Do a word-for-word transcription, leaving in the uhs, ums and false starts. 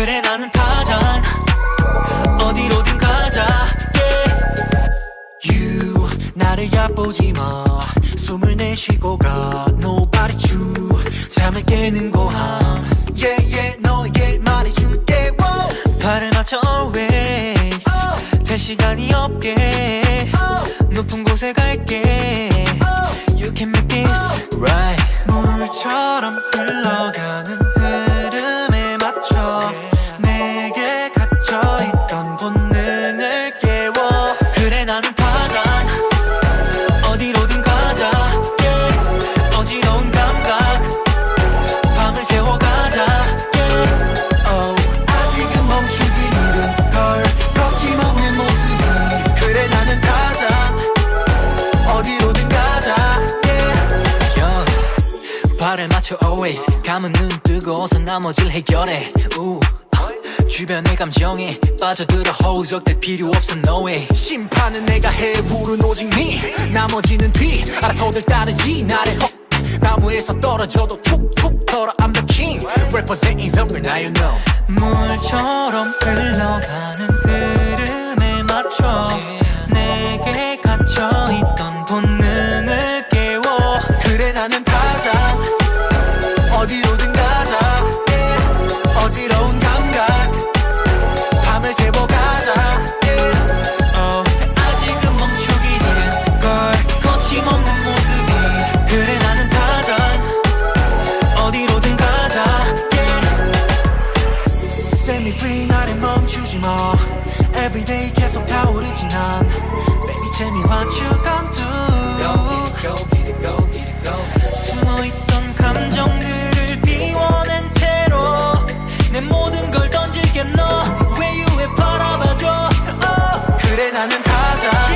그래 나는 타잔 어디로든 가자 yeah. You 나를 얕보지마 숨을 내쉬고 가 Nobody true 잠을 깨는 고함 Yeah yeah 너에게 말해줄게 Whoa. 발을 맞춰 always oh. 될 시간이 없게 oh. 높은 곳에 갈게 oh. You can make this oh. right 물처럼 흘러가는 발을 맞춰 always 감은 눈 뜨고서 나머지를 해결해 우. 주변의 감정에 빠져들어 허우적대 필요 없어 no way 심판은 내가 해 우린 오직 니 나머지는 뒤 알아서들 따르지 나를 헉 나무에서 떨어져도 툭툭 털어 I'm the king representing somewhere now you know 물처럼 흘러가는 흐름에 맞춰 내게 갇혀있던 본능을 깨워 그래 나는 타잔 어디로든 가자 yeah. 어지러운 감각 밤을 새워 가자 yeah. oh. 아직은 멈추기 이른 걸 거침없는 모습이 그래 나는 타잔 어디로든 가자 yeah. Set me free 나를 멈추지 마 Everyday 계속 타오르지 난 Baby tell me what you gon' do Go get it, go get it, go get it 숨어있던 감정들 모든 걸 던질게 너 외유에 바라봐줘 oh. 그래 나는 타잔